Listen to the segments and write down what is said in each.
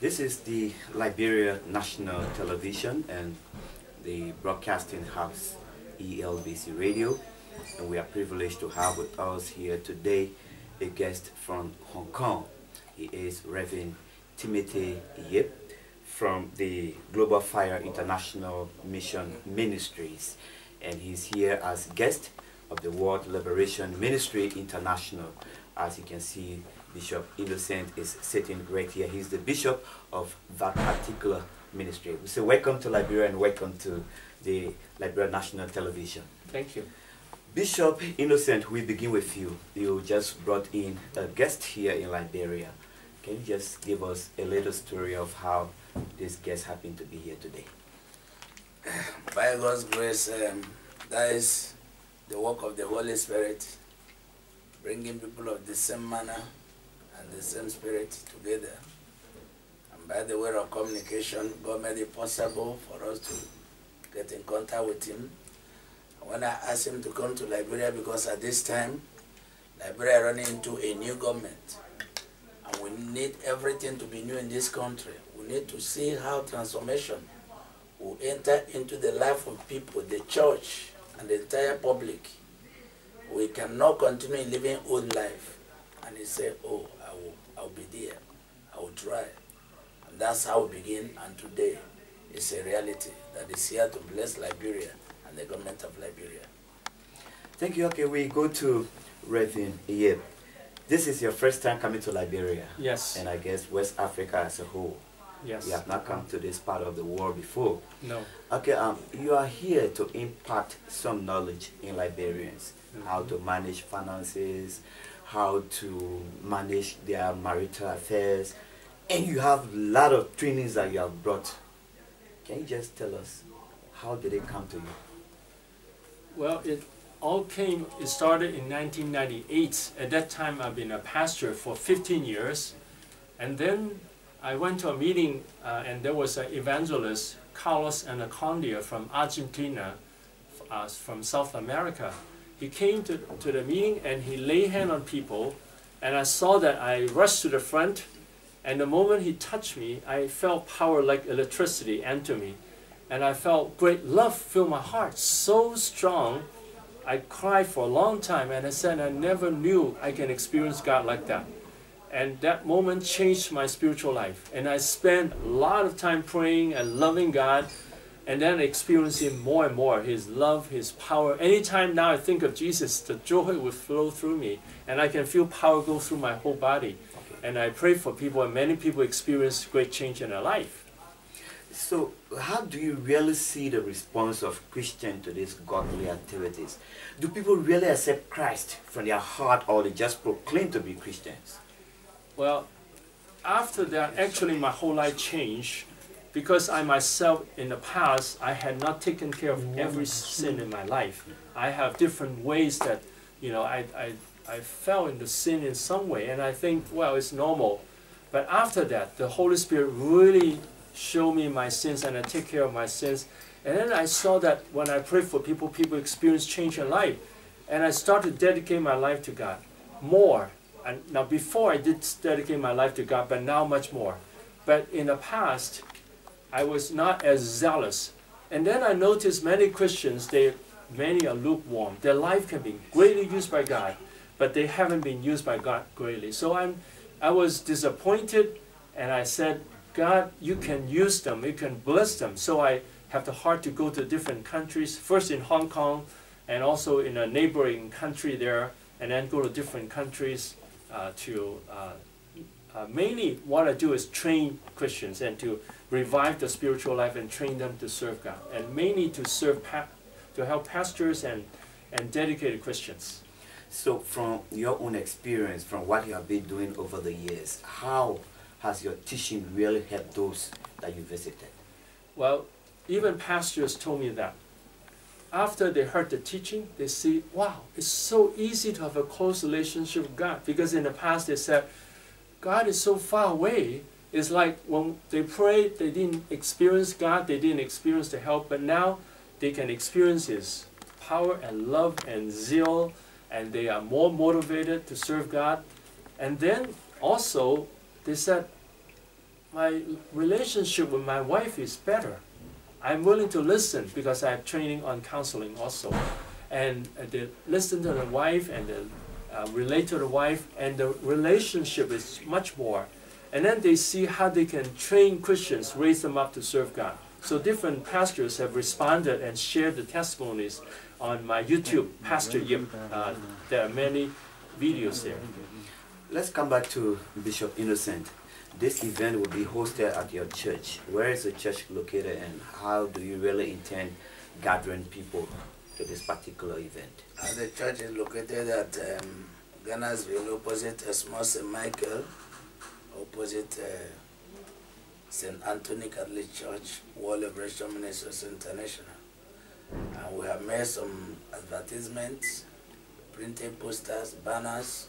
This is the Liberia National Television and the Broadcasting House, ELBC Radio, and we are privileged to have with us here today a guest from Hong Kong. He is Reverend Timothy Yip from the Global Fire International Mission Ministries, and he's here as guest of the World Liberation Ministry International. As you can see, Bishop Innocent is sitting right here. He's the bishop of that particular ministry. We say welcome to Liberia and welcome to the Liberia National Television. Thank you. Bishop Innocent, we begin with you. You just brought in a guest here in Liberia. Can you just give us a little story of how this guest happened to be here today? By God's grace, that is the work of the Holy Spirit, bringing people of the same manner and the same spirit together. And by the way of communication, God made it possible for us to get in contact with him. And when I asked him to come to Liberia, because at this time, Liberia ran into a new government. And we need everything to be new in this country. We need to see how transformation will enter into the life of people, the church, and the entire public. We cannot continue living old life. And he said, oh, I will be there. I will try. And that's how we begin. And today, it's a reality that is here to bless Liberia and the government of Liberia. Thank you. Okay, we go to Reverend Yip. This is your first time coming to Liberia. Yes. And I guess West Africa as a whole. Yes. You have not come to this part of the world before. No. Okay, you are here to impart some knowledge in Liberians. Mm-hmm. How to manage finances, how to manage their marital affairs, and you have a lot of trainings that you have brought. Can you just tell us, how did it come to you? Well, it started in 1998. At that time, I've been a pastor for 15 years. And then I went to a meeting, and there was an evangelist, Carlos Anacondia from Argentina, from South America. He came to the meeting and he laid hand on people, and I saw that. I rushed to the front, and the moment he touched me, I felt power like electricity enter me, and I felt great love fill my heart so strong. I cried for a long time, and I said, I never knew I can experience God like that. And that moment changed my spiritual life, and I spent a lot of time praying and loving God. And then experience him more and more, his love, his power. Anytime now I think of Jesus, the joy will flow through me, and I can feel power go through my whole body. Okay. And I pray for people, and many people experience great change in their life. So how do you really see the response of Christians to these godly activities? Do people really accept Christ from their heart, or they just proclaim to be Christians? Well, after that, actually my whole life changed. Because I myself, in the past, I had not taken care of every sin in my life. I have different ways that, you know, I fell into sin in some way, and I think, well, it's normal. But after that, the Holy Spirit really showed me my sins, and I take care of my sins. And then I saw that when I pray for people, people experience change in life. And I started to dedicate my life to God more. And now, before I did dedicate my life to God, but now much more. But in the past, I was not as zealous. And then I noticed many Christians, many are lukewarm. Their life can be greatly used by God, but they haven't been used by God greatly. So I was disappointed, and I said, God, you can use them, you can bless them. So I have the heart to go to different countries, first in Hong Kong, and also in a neighboring country there, and then go to different countries mainly what I do is train Christians and to revive the spiritual life and train them to serve God, and mainly to serve, to help pastors and dedicated Christians. So from your own experience, from what you have been doing over the years, how has your teaching really helped those that you visited? Well, even pastors told me that. After they heard the teaching, they see, wow, it's so easy to have a close relationship with God, because in the past they said, God is so far away. It's like when they prayed, they didn't experience God, they didn't experience the help, but now they can experience his power and love and zeal, and they are more motivated to serve God. And then also, they said, my relationship with my wife is better. I'm willing to listen because I have training on counseling also. And they listen to the wife and they relate to the wife, and the relationship is much more. And then they see how they can train Christians, raise them up to serve God. So different pastors have responded and shared the testimonies on my YouTube, Pastor Yip. There are many videos there. Let's come back to Bishop Innocent. This event will be hosted at your church. Where is the church located, and how do you really intend gathering people to this particular event? The church is located at Gardnersville, opposite Small St. Michael, opposite St. Anthony Catholic Church, World Liberation Ministries International. And we have made some advertisements, printed posters, banners.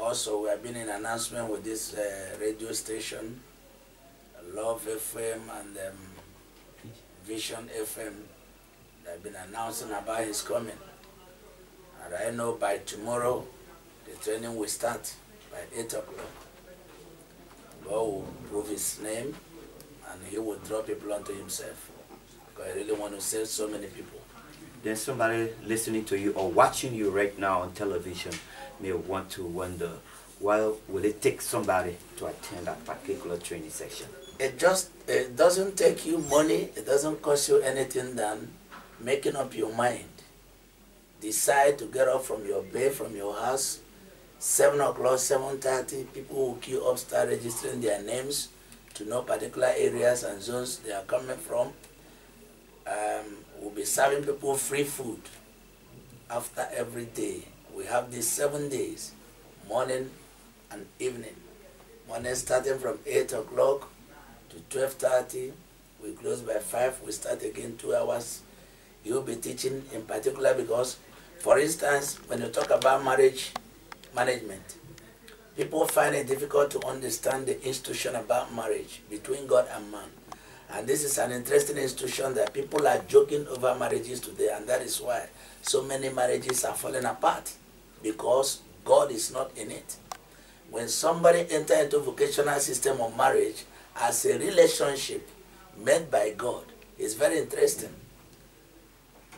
Also, we have been in announcement with this radio station, Love FM and Vision FM. They have been announcing about his coming. And I know by tomorrow, the training will start by 8 o'clock. God will prove his name, and he will draw people unto himself. Because I really want to save so many people. There's somebody listening to you or watching you right now on television may want to wonder, why will it take somebody to attend that particular training session? It doesn't take you money, it doesn't cost you anything than making up your mind. Decide to get up from your bed, from your house, 7 o'clock, 7:30, people will queue up, start registering their names to know particular areas and zones they are coming from. We'll be serving people free food after every day. We have these 7 days, morning and evening. Morning starting from 8 o'clock to 12:30. We close by 5. We start again 2 hours. You'll be teaching in particular because, for instance, when you talk about marriage management, people find it difficult to understand the institution about marriage between God and man. And this is an interesting institution that people are joking over marriages today, and that is why so many marriages are falling apart, because God is not in it. When somebody enters into vocational system of marriage as a relationship made by God, it's very interesting.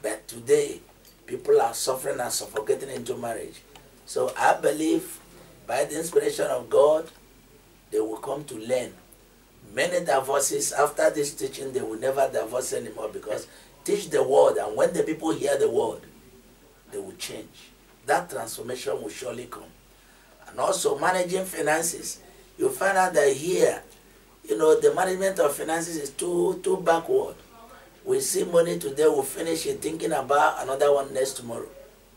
But today, people are suffering and suffocating into marriage. So I believe by the inspiration of God, they will come to learn. Many divorces, after this teaching, they will never divorce anymore, because teach the word, and when the people hear the word, they will change. That transformation will surely come. And also managing finances. You find out that here, you know, the management of finances is too backward. We see money today, we'll finish it thinking about another one next tomorrow.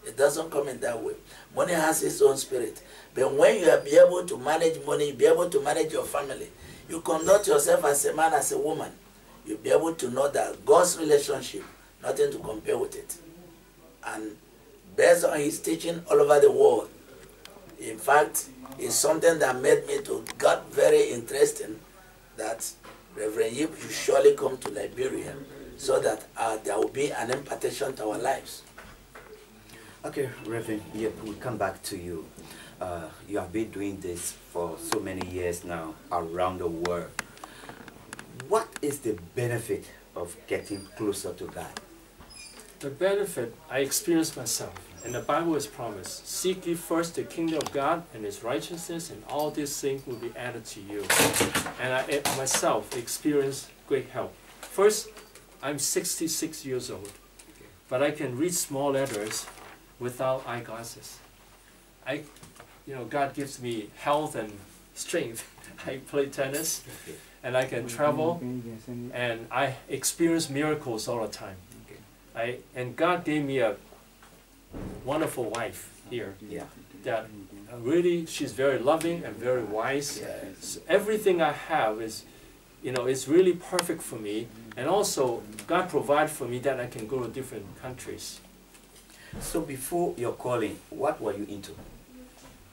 It doesn't come in that way. Money has its own spirit. But when you are be able to manage money, you be able to manage your family, you conduct yourself as a man, as a woman, you'll be able to know that God's relationship, nothing to compare with it. And based on his teaching all over the world, in fact, it's something that made me to got very interesting that Reverend Yip should surely come to Liberia so that there will be an impartation to our lives. Okay, Reverend Yip, we'll come back to you. You have been doing this for so many years now around the world. What is the benefit of getting closer to God? The benefit I experienced myself, and the Bible is promised, seek ye first the kingdom of God and his righteousness, and all these things will be added to you. And I myself experienced great help. First, I'm 66 years old, but I can read small letters without eyeglasses. You know, God gives me health and strength. I play tennis, and I can travel, and I experience miracles all the time. And God gave me a wonderful wife here. Yeah. That really, she's very loving and very wise. So everything I have is, you know, it's really perfect for me. And also, God provides for me that I can go to different countries. So before your calling, what were you into?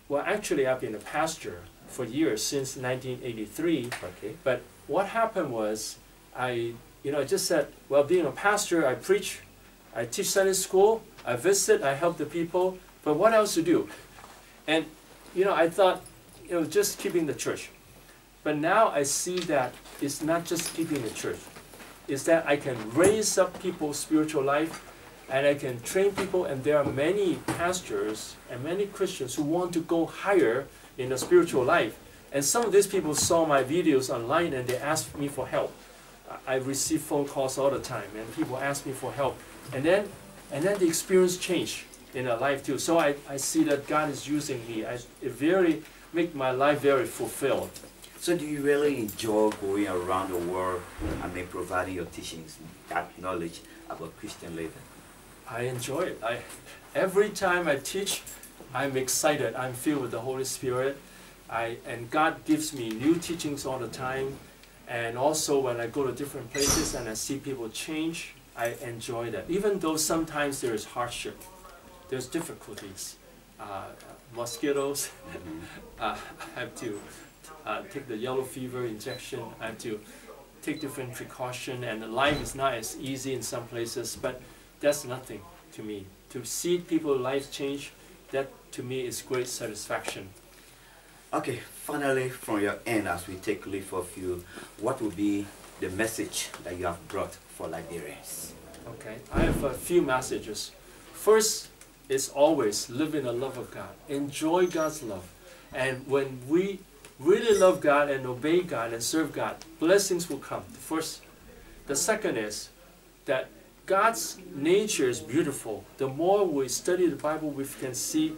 Well, actually, I've been a pastor for years, since 1983. Okay. But what happened was, I just said, well, being a pastor, I preach, I teach Sunday school, I visit, I help the people, but what else to do? And, you know, I thought, you know, just keeping the church. But now I see that it's not just keeping the church. It's that I can raise up people's spiritual life, and I can train people, and there are many pastors and many Christians who want to go higher in the spiritual life. And some of these people saw my videos online and they asked me for help. I receive phone calls all the time and people ask me for help. And then the experience changed in their life too. So I see that God is using me. It really makes my life very fulfilled. So do you really enjoy going around the world and then providing your teachings, that knowledge about Christian living? I enjoy it. Every time I teach, I'm excited. I'm filled with the Holy Spirit. And God gives me new teachings all the time. And also when I go to different places and I see people change, I enjoy that. Even though sometimes there is hardship, there's difficulties. Mosquitoes, I have to take the yellow fever injection. I have to take different precautions. And the life is not as easy in some places, but that's nothing to me. To see people's lives change, that to me is great satisfaction. Okay, finally, from your end, as we take leave of you, what would be the message that you have brought for Liberians? Okay, I have a few messages. First is always live in the love of God. Enjoy God's love. And when we really love God and obey God and serve God, blessings will come. First. The second is that God's nature is beautiful. The more we study the Bible, we can see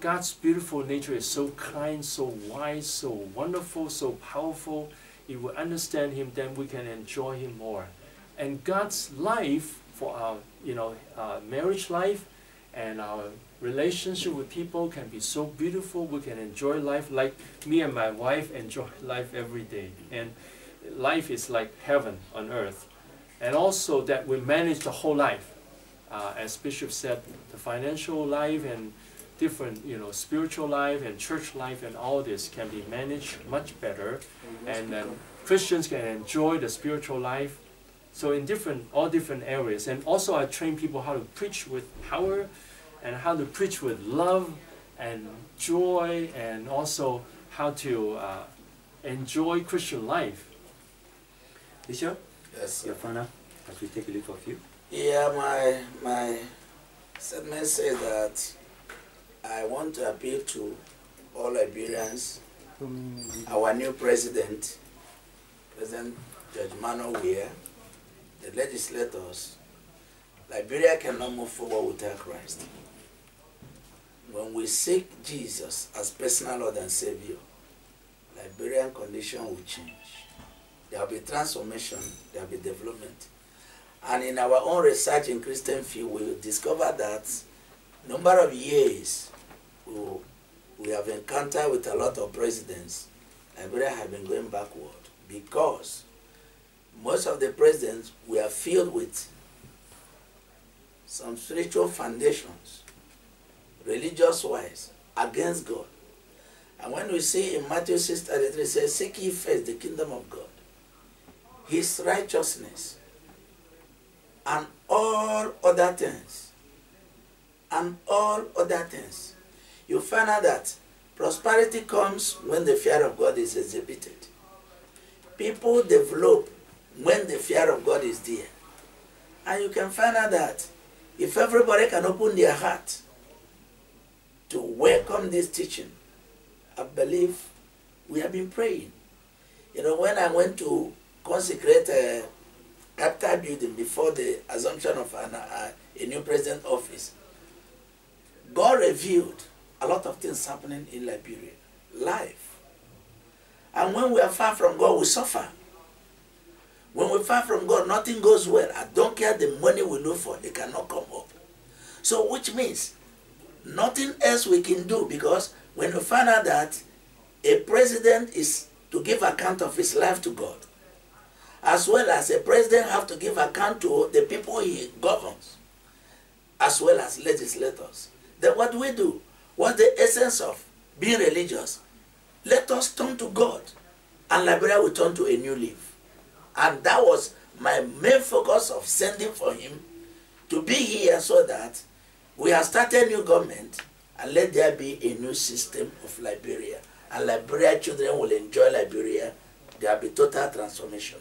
God's beautiful nature is so kind, so wise, so wonderful, so powerful. If we understand Him, then we can enjoy Him more. And God's life for our, marriage life and our relationship with people can be so beautiful. We can enjoy life like me and my wife enjoy life every day. And life is like heaven on earth. And also that we manage the whole life, as Bishop said, the financial life and different, spiritual life and church life and all this can be managed much better, and Christians can enjoy the spiritual life. So in all different areas, and also I train people how to preach with power, and how to preach with love and joy, and also how to enjoy Christian life. Bishop, yes, your father, as we take a look of you. Yeah, my message that I want to appeal to all Liberians, our new president, President Judge Mano Weah, the legislators. Liberia cannot move forward without Christ. When we seek Jesus as personal Lord and Savior, Liberian condition will change. There will be transformation, there will be development. And in our own research in Christian field, we will discover that number of years we have encountered with a lot of presidents, Liberia have been going backward because most of the presidents were filled with some spiritual foundations, religious-wise, against God. And when we see in Matthew 6:33, it says, "Seek ye first the kingdom of God, His righteousness, and all other things." And all other things. You find out that prosperity comes when the fear of God is exhibited. People develop when the fear of God is there. And you can find out that if everybody can open their heart to welcome this teaching, I believe we have been praying. When I went to consecrate a capital building before the assumption of a new president's office, God revealed a lot of things happening in Liberia, life. And when we are far from God, we suffer. When we are far from God, nothing goes well. I don't care the money we look for, it cannot come up. So which means nothing else we can do, because when we find out that a president is to give account of his life to God, as well as a president have to give account to the people he governs, as well as legislators. Then what we do, what's the essence of being religious? Let us turn to God, and Liberia will turn to a new leaf. And that was my main focus of sending for him to be here, so that we have started a new government, and let there be a new system of Liberia. And Liberia children will enjoy Liberia, there will be total transformation.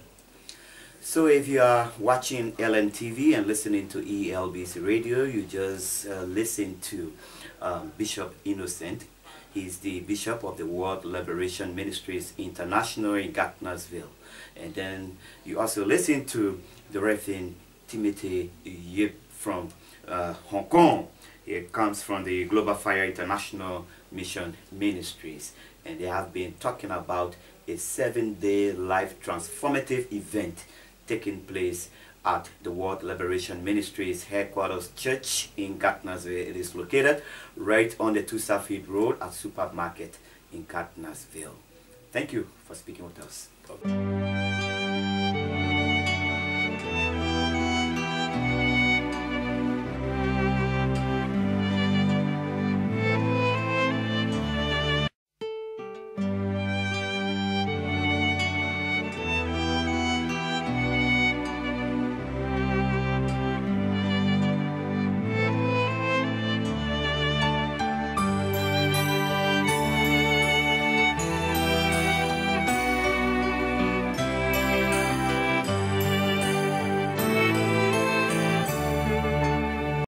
So if you are watching LNTV and listening to ELBC radio, you just listen to Bishop Innocent. He's the bishop of the World Liberation Ministries International in Gardnersville. And then you also listen to the Reverend Timothy Yip from Hong Kong. It comes from the Global Fire International Mission Ministries. And they have been talking about a 7-day life transformative event taking place at the World Liberation Ministries Headquarters Church in Gardnersville. It is located right on the Tusafield Road at Supermarket in Gardnersville. Thank you for speaking with us.